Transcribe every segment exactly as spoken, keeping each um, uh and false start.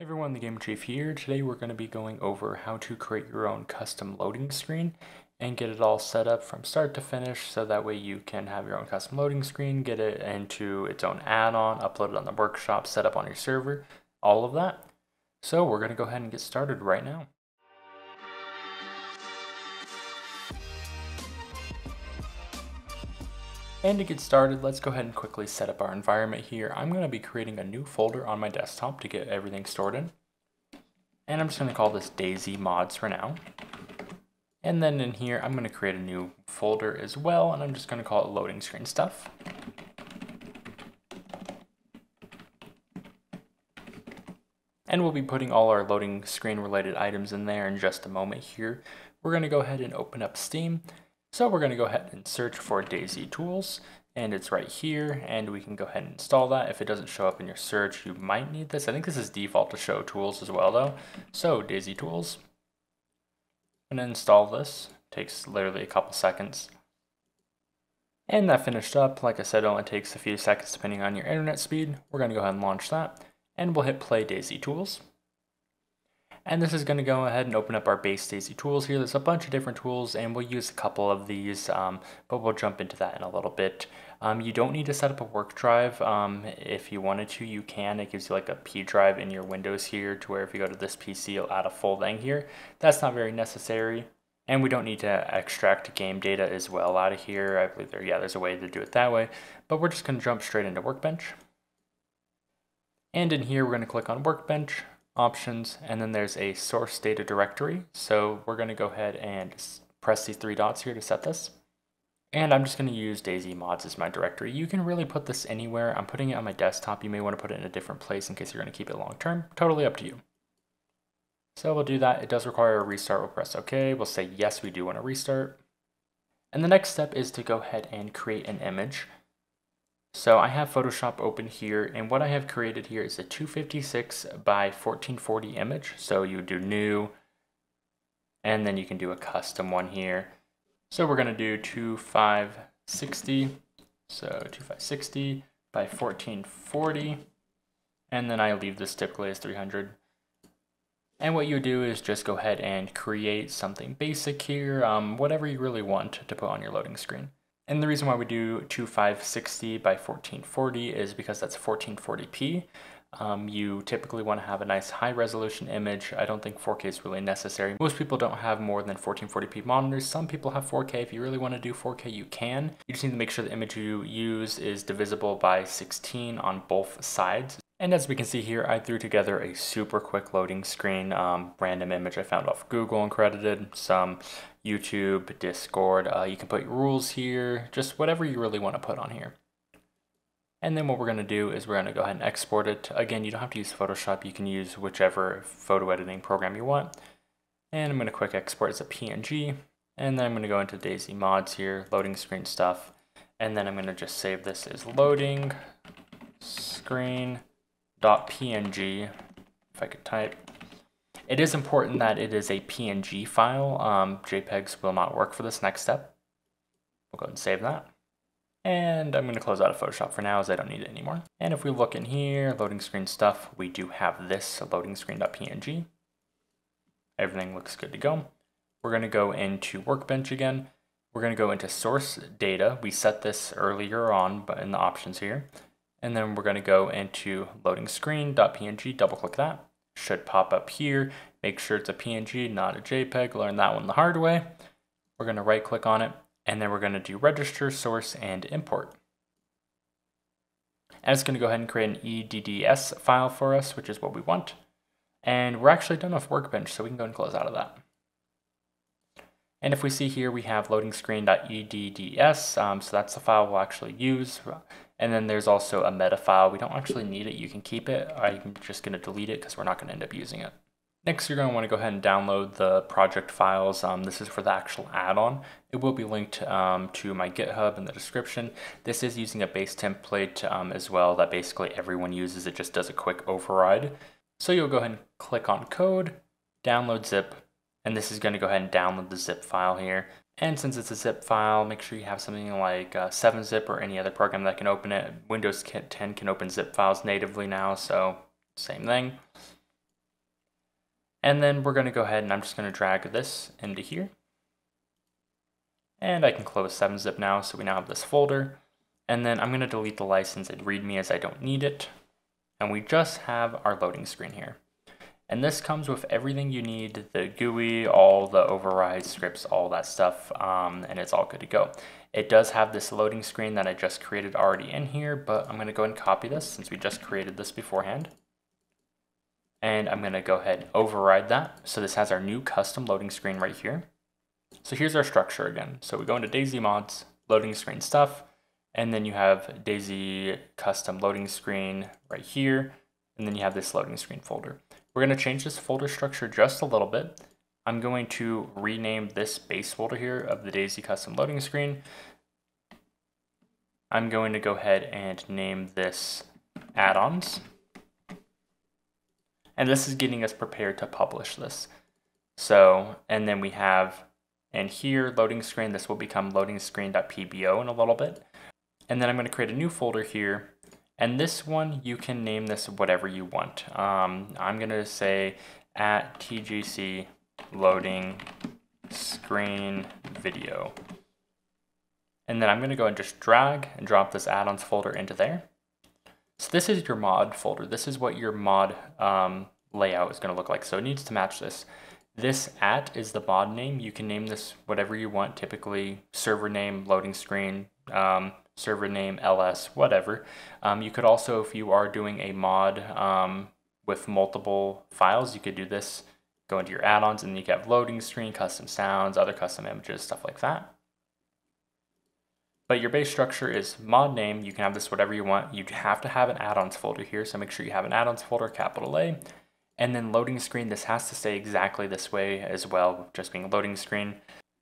Hey everyone, TheGamingChief here. Today we're going to be going over how to create your own custom loading screen and get it all set up from start to finish so that way you can have your own custom loading screen, get it into its own add-on, upload it on the workshop, set up on your server, all of that. So we're going to go ahead and get started right now. And to get started, let's go ahead and quickly set up our environment here. I'm going to be creating a new folder on my desktop to get everything stored in. And I'm just going to call this DayZ Mods for now. And then in here, I'm going to create a new folder as well, and I'm just going to call it Loading Screen Stuff. And we'll be putting all our loading screen related items in there in just a moment here. We're going to go ahead and open up Steam. So we're going to go ahead and search for DayZ Tools, and it's right here, and we can go ahead and install that. If it doesn't show up in your search, you might need this. I think this is default to show tools as well though. So DayZ Tools, I'm going to install this. It takes literally a couple seconds. And that finished up. Like I said, it only takes a few seconds depending on your internet speed. We're going to go ahead and launch that, and we'll hit play DayZ Tools. And this is going to go ahead and open up our base DayZ Tools here. There's a bunch of different tools, and we'll use a couple of these, um, but we'll jump into that in a little bit. Um, you don't need to set up a work drive. Um, if you wanted to, you can. It gives you like a P drive in your Windows here to where if you go to this P C, you'll add a full thing here. That's not very necessary. And we don't need to extract game data as well out of here. I believe there, yeah, there's a way to do it that way. But we're just going to jump straight into Workbench. And in here, we're going to click on Workbench, Options, and then there's a source data directory. So we're going to go ahead and press these three dots here to set this. And I'm just going to use DayZ Mods as my directory. You can really put this anywhere. I'm putting it on my desktop. You may want to put it in a different place in case you're going to keep it long term. Totally up to you. So we'll do that. It does require a restart. We'll press OK. We'll say yes, we do want to restart. And the next step is to go ahead and create an image. So I have Photoshop open here, and what I have created here is a two fifty-six by fourteen forty image. So you do new, and then you can do a custom one here. So we're going to do twenty-five sixty, so twenty-five sixty by fourteen forty, and then I leave this typically as three hundred. And what you do is just go ahead and create something basic here, um, whatever you really want to put on your loading screen. And the reason why we do twenty-five sixty by fourteen forty is because that's fourteen forty p. Um, you typically want to have a nice high resolution image. I don't think four K is really necessary. Most people don't have more than fourteen forty p monitors. Some people have four K. If you really want to do four K, you can. You just need to make sure the image you use is divisible by sixteen on both sides. And as we can see here, I threw together a super quick loading screen, um, random image I found off Google and credited, some YouTube, Discord. Uh, you can put your rules here, just whatever you really want to put on here. And then what we're going to do is we're going to go ahead and export it. Again, you don't have to use Photoshop. You can use whichever photo editing program you want. And I'm going to quick export as a P N G. And then I'm going to go into DayZ Mods here, loading screen stuff. And then I'm going to just save this as loading screen .png, if I could type. It is important that it is a P N G file. Um, JPEGs will not work for this next step. We'll go ahead and save that. And I'm going to close out of Photoshop for now as I don't need it anymore. And if we look in here, loading screen stuff, we do have this, so loading screen.png. Everything looks good to go. We're going to go into Workbench again. We're going to go into source data. We set this earlier on, but in the options here. And then we're going to go into loading screen.png, double click that. Should pop up here. Make sure it's a P N G, not a JPEG. Learn that one the hard way. We're going to right click on it, and then we're going to do register, source, and import. And it's going to go ahead and create an E D D S file for us, which is what we want. And we're actually done with Workbench, so we can go and close out of that. And if we see here, we have loading screen.edds, um, so that's the file we'll actually use. And then there's also a meta file. We don't actually need it. You can keep it. I'm just going to delete it because we're not going to end up using it. Next, you're going to want to go ahead and download the project files. Um, this is for the actual add-on. It will be linked um, to my GitHub in the description. This is using a base template um, as well that basically everyone uses. It just does a quick override. So you'll go ahead and click on code, download zip, and this is going to go ahead and download the zip file here. And since it's a zip file, make sure you have something like uh, seven zip or any other program that can open it. Windows ten can open zip files natively now, so same thing. And then we're going to go ahead and I'm just going to drag this into here. And I can close seven zip now, so we now have this folder. And then I'm going to delete the license and readme as I don't need it. And we just have our loading screen here. And this comes with everything you need, the G U I, all the overrides, scripts, all that stuff, um, and it's all good to go. It does have this loading screen that I just created already in here, but I'm going to go ahead and copy this since we just created this beforehand. And I'm going to go ahead and override that. So this has our new custom loading screen right here. So here's our structure again. So we go into DayZ mods, loading screen stuff, and then you have DayZ custom loading screen right here. And then you have this loading screen folder. We're going to change this folder structure just a little bit. I'm going to rename this base folder here of the DayZ custom loading screen. I'm going to go ahead and name this add-ons. And this is getting us prepared to publish this. So, and then we have in here loading screen, this will become loading screen.pbo in a little bit. And then I'm going to create a new folder here. And this one, you can name this whatever you want. Um, I'm going to say at T G C loading screen video. And then I'm going to go and just drag and drop this add-ons folder into there. So this is your mod folder. This is what your mod um, layout is going to look like. So it needs to match this. This at is the mod name. You can name this whatever you want, typically server name, loading screen, um, server name, L S, whatever. Um, you could also, if you are doing a mod um, with multiple files, you could do this, go into your add-ons, and you can have loading screen, custom sounds, other custom images, stuff like that. But your base structure is mod name. You can have this whatever you want. You have to have an add-ons folder here, so make sure you have an add-ons folder, capital A. And then loading screen, this has to stay exactly this way as well, just being loading screen.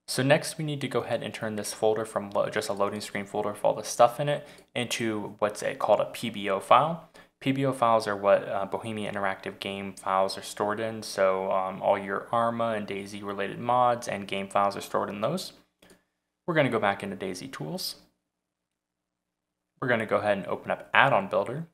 So next we need to go ahead and turn this folder from just a loading screen folder with all the stuff in it into what's a, called a P B O file. P B O files are what uh, Bohemia Interactive game files are stored in, so um, all your ARMA and DayZ related mods and game files are stored in those. We're going to go back into DayZ Tools. We're going to go ahead and open up Add-on Builder.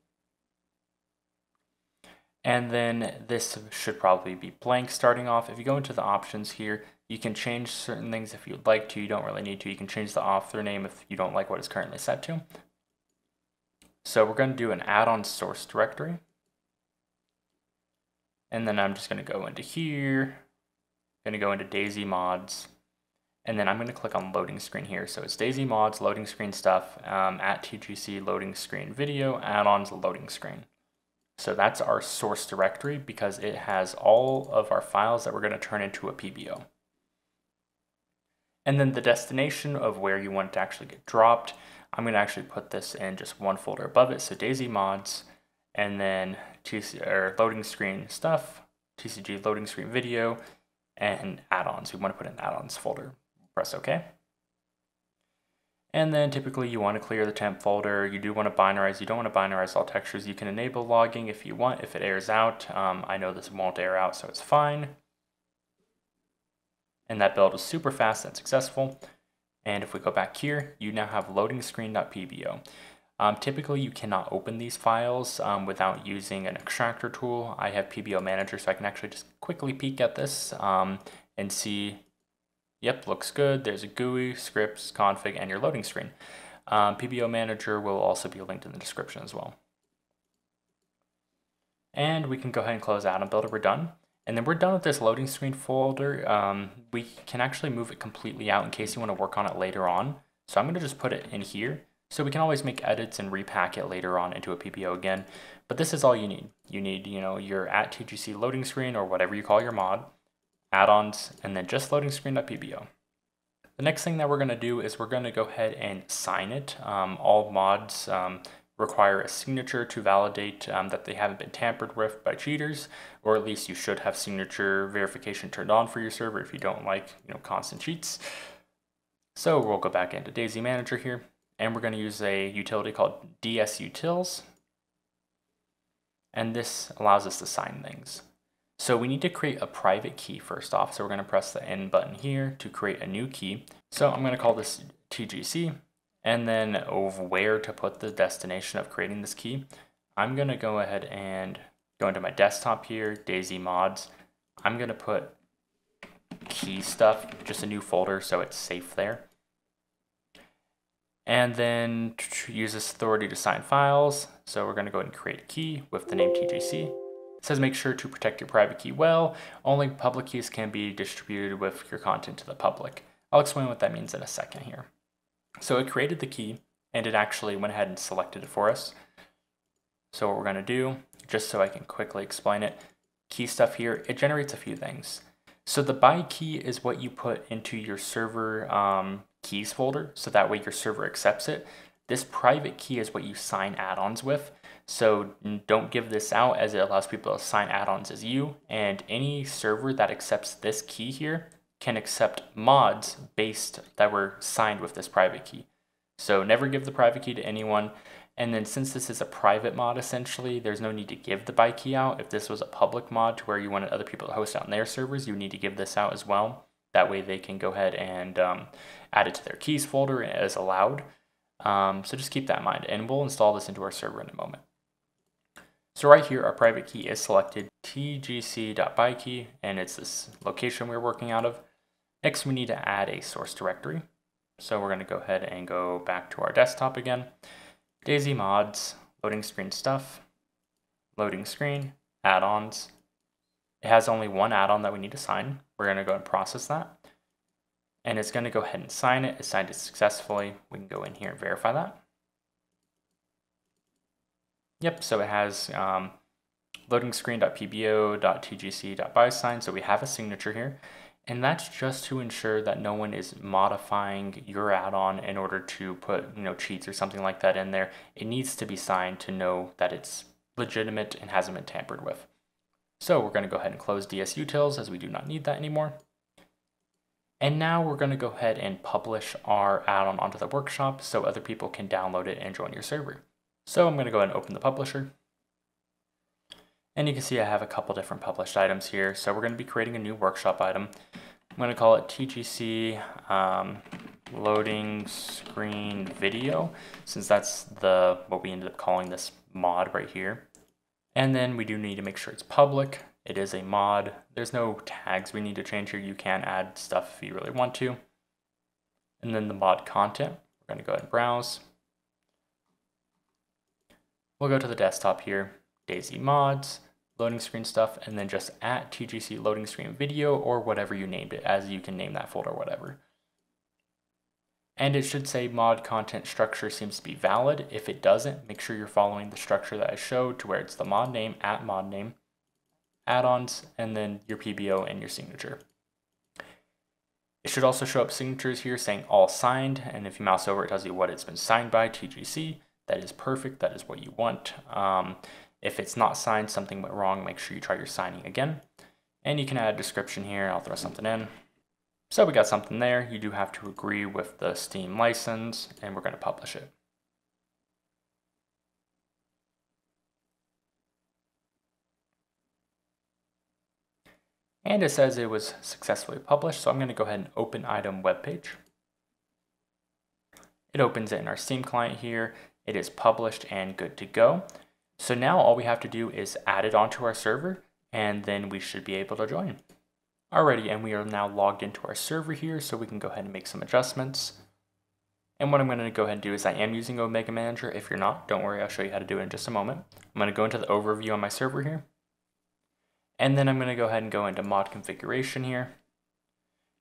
And then this should probably be blank starting off. If you go into the options here, you can change certain things if you'd like to. You don't really need to. You can change the author name if you don't like what it's currently set to. So we're going to do an add-on source directory. And then I'm just going to go into here. I'm going to go into DayZ mods. And then I'm going to click on loading screen here. So it's DayZ mods, loading screen stuff, um, at T G C loading screen video, add-ons loading screen. So that's our source directory because it has all of our files that we're going to turn into a P B O. And then the destination of where you want it to actually get dropped. I'm going to actually put this in just one folder above it. So DayZ mods and then T C, or loading screen stuff, T C G loading screen video and add-ons. We want to put in add-ons folder. Press OK. And then typically you want to clear the temp folder. You do want to binarize. You don't want to binarize all textures. You can enable logging if you want, if it airs out. Um, I know this won't air out, so it's fine. And that build was super fast and successful. And if we go back here, you now have loading screen.pbo. Um, typically, you cannot open these files um, without using an extractor tool. I have P B O Manager, so I can actually just quickly peek at this um, and see. Yep, looks good. There's a G U I, scripts, config, and your loading screen. Um, P B O Manager will also be linked in the description as well. And we can go ahead and close Add-on Builder. We're done. And then we're done with this loading screen folder. Um, we can actually move it completely out in case you want to work on it later on. So I'm going to just put it in here. So we can always make edits and repack it later on into a P B O again. But this is all you need. You need, you know, your at T G C loading screen or whatever you call your mod, add-ons, and then just loading screen.pbo. The next thing that we're going to do is we're going to go ahead and sign it. Um, all mods um, require a signature to validate um, that they haven't been tampered with by cheaters, or at least you should have signature verification turned on for your server if you don't like, you know, constant cheats. So we'll go back into DayZ Manager here, and we're going to use a utility called DSUtils, and this allows us to sign things. So we need to create a private key first off. So we're going to press the N button here to create a new key. So I'm going to call this T G C, and then of where to put the destination of creating this key. I'm going to go ahead and go into my desktop here, DayZ mods. I'm gonna put key stuff, just a new folder so it's safe there. And then use this authority to sign files. So we're gonna go ahead and create a key with the name T G C. It says make sure to protect your private key well. Only public keys can be distributed with your content to the public. I'll explain what that means in a second here. So it created the key and it actually went ahead and selected it for us. So what we're gonna do, just so I can quickly explain it, key stuff here, it generates a few things. So the by key is what you put into your server um, keys folder, so that way your server accepts it. This private key is what you sign add-ons with, so don't give this out as it allows people to sign add-ons as you, and any server that accepts this key here can accept mods based that were signed with this private key. So never give the private key to anyone. And then since this is a private mod, essentially, there's no need to give the by key out. If this was a public mod to where you wanted other people to host out on their servers, you need to give this out as well. That way they can go ahead and um, add it to their keys folder as allowed. Um, so just keep that in mind, and we'll install this into our server in a moment. So right here, our private key is selected, tgc.bykey, and it's this location we're working out of. Next, we need to add a source directory. So we're gonna go ahead and go back to our desktop again. DayZ mods, loading screen stuff, loading screen, add-ons. It has only one add-on that we need to sign. We're gonna go ahead and process that. And it's gonna go ahead and sign it. It signed it successfully. We can go in here and verify that. Yep, so it has um, loading screen.pbo.tgc.bysign. So we have a signature here. And that's just to ensure that no one is modifying your add-on in order to put, you know, cheats or something like that in there. It needs to be signed to know that it's legitimate and hasn't been tampered with. So we're going to go ahead and close DSUtils as we do not need that anymore. And now we're going to go ahead and publish our add-on onto the workshop so other people can download it and join your server. So I'm going to go ahead and open the publisher. And you can see I have a couple different published items here. So we're going to be creating a new workshop item. I'm going to call it T G C um, loading screen video, since that's the what we ended up calling this mod right here. And then we do need to make sure it's public. It is a mod. There's no tags we need to change here. You can add stuff if you really want to. And then the mod content, we're going to go ahead and browse. We'll go to the desktop here. DayZ mods, loading screen stuff, and then just at T G C loading screen video or whatever you named it, as you can name that folder, whatever. And it should say mod content structure seems to be valid. If it doesn't, make sure you're following the structure that I showed to where it's the mod name, at mod name, add-ons, and then your P B O and your signature. It should also show up signatures here saying all signed, and if you mouse over, it tells you what it's been signed by, T G C. That is perfect, that is what you want. Um, If it's not signed, something went wrong, make sure you try your signing again. And you can add a description here. I'll throw something in. So we got something there. You do have to agree with the Steam license, and we're going to publish it. And it says it was successfully published, so I'm going to go ahead and open item web page. It opens it in our Steam client here. It is published and good to go. So now all we have to do is add it onto our server, and then we should be able to join. Alrighty, and we are now logged into our server here, so we can go ahead and make some adjustments. And what I'm going to go ahead and do is I am using Omega Manager. If you're not, don't worry, I'll show you how to do it in just a moment. I'm going to go into the overview on my server here. And then I'm going to go ahead and go into mod configuration here.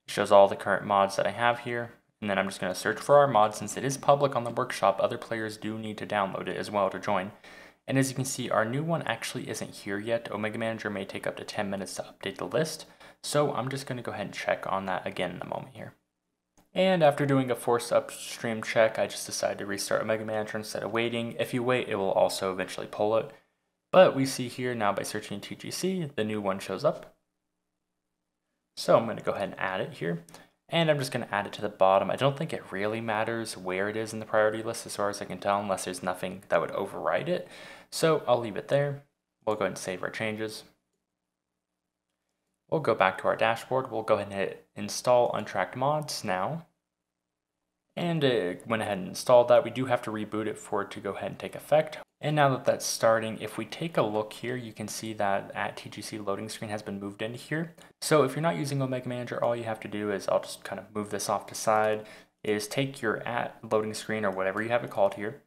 It shows all the current mods that I have here. And then I'm just going to search for our mod. Since it is public on the workshop, other players do need to download it as well to join. And as you can see, our new one actually isn't here yet. Omega Manager may take up to ten minutes to update the list. So I'm just going to go ahead and check on that again in a moment here. And after doing a forced upstream check, I just decided to restart Omega Manager instead of waiting. If you wait, it will also eventually pull it. But we see here now by searching T G C, the new one shows up. So I'm going to go ahead and add it here. And I'm just going to add it to the bottom. I don't think it really matters where it is in the priority list as far as I can tell, unless there's nothing that would override it. So I'll leave it there. We'll go ahead and save our changes. We'll go back to our dashboard. We'll go ahead and hit install untracked mods now. And it went ahead and installed that. We do have to reboot it for it to go ahead and take effect. And now that that's starting, if we take a look here, you can see that at T G C loading screen has been moved into here. So if you're not using Omega Manager, all you have to do is, I'll just kind of move this off to side, is take your at loading screen or whatever you have it called here,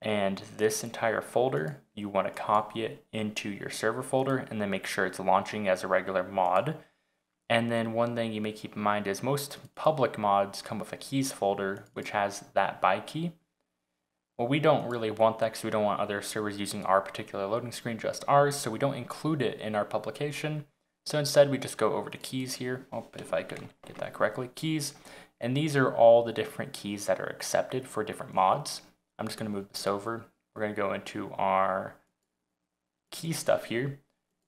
and this entire folder, you want to copy it into your server folder and then make sure it's launching as a regular mod. And then one thing you may keep in mind is most public mods come with a keys folder, which has that by key. Well, we don't really want that because we don't want other servers using our particular loading screen, just ours, so we don't include it in our publication. So instead we just go over to keys here. Oh, if I could get that correctly, keys. And these are all the different keys that are accepted for different mods. I'm just gonna move this over. We're gonna go into our key stuff here.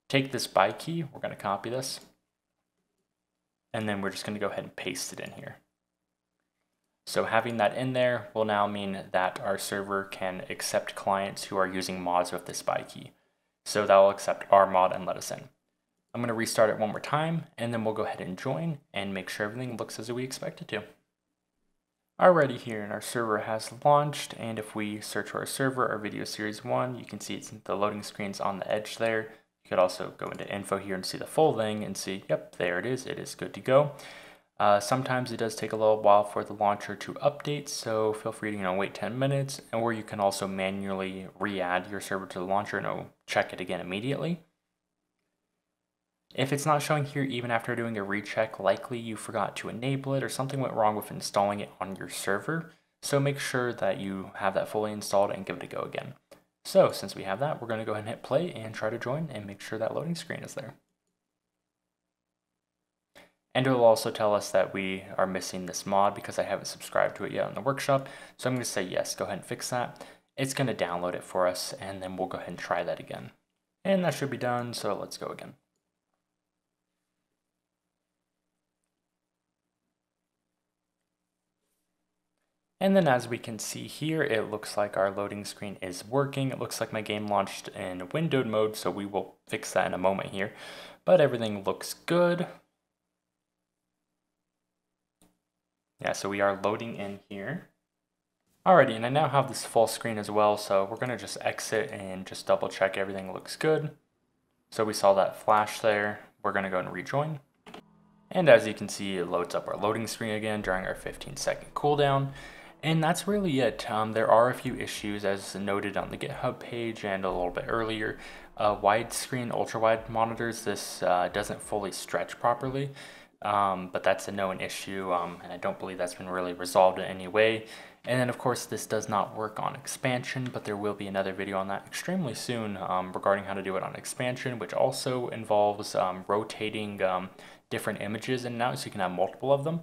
Take this by key, we're gonna copy this. And then we're just gonna go ahead and paste it in here. So having that in there will now mean that our server can accept clients who are using mods with this by key. So that will accept our mod and let us in. I'm going to restart it one more time, and then we'll go ahead and join and make sure everything looks as we expect it to. Alrighty, here, and our server has launched, and if we search for our server, our video series one, you can see it's the loading screen's on the edge there. You could also go into info here and see the full thing and see, yep, there it is, it is good to go. Uh, sometimes it does take a little while for the launcher to update, so feel free to you know, wait ten minutes, or you can also manually re-add your server to the launcher and it'll check it again immediately. If it's not showing here even after doing a recheck, likely you forgot to enable it or something went wrong with installing it on your server. So make sure that you have that fully installed and give it a go again. So since we have that, we're going to go ahead and hit play and try to join and make sure that loading screen is there. And it will also tell us that we are missing this mod because I haven't subscribed to it yet in the workshop. So I'm going to say yes, go ahead and fix that. It's going to download it for us and then we'll go ahead and try that again. And that should be done, so let's go again. And then as we can see here, it looks like our loading screen is working. It looks like my game launched in windowed mode, so we will fix that in a moment here. But everything looks good. Yeah, so we are loading in here. Alrighty, and I now have this full screen as well, so we're gonna just exit and just double check everything looks good. So we saw that flash there. We're gonna go and rejoin. And as you can see, it loads up our loading screen again during our fifteen second cooldown. And that's really it. Um, there are a few issues as noted on the GitHub page and a little bit earlier. Uh, widescreen, ultra-wide monitors, this uh, doesn't fully stretch properly, um, but that's a known issue, um, and I don't believe that's been really resolved in any way. And then of course this does not work on expansion, but there will be another video on that extremely soon um, regarding how to do it on expansion, which also involves um, rotating um, different images in and out so you can have multiple of them.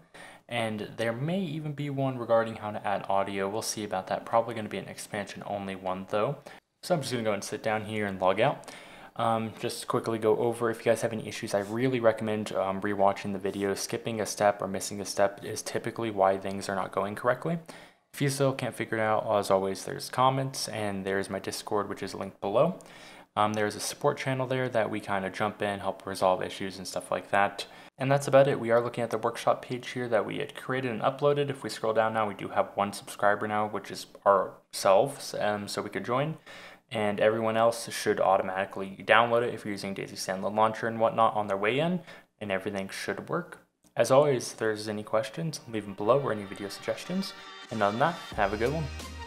And there may even be one regarding how to add audio. We'll see about that. Probably going to be an expansion only one though. So I'm just going to go and sit down here and log out. Um, just quickly go over, if you guys have any issues, I really recommend um, rewatching the video. Skipping a step or missing a step is typically why things are not going correctly. If you still can't figure it out, as always, there's comments and there's my Discord, which is linked below. Um, there's a support channel there that we kind of jump in, help resolve issues and stuff like that. And that's about it. We are looking at the workshop page here that we had created and uploaded. If we scroll down now, we do have one subscriber now, which is ourselves, um, so we could join. And everyone else should automatically download it if you're using DayZ Standalone Launcher and whatnot on their way in, and everything should work. As always, if there's any questions, leave them below or any video suggestions. And other than that, have a good one.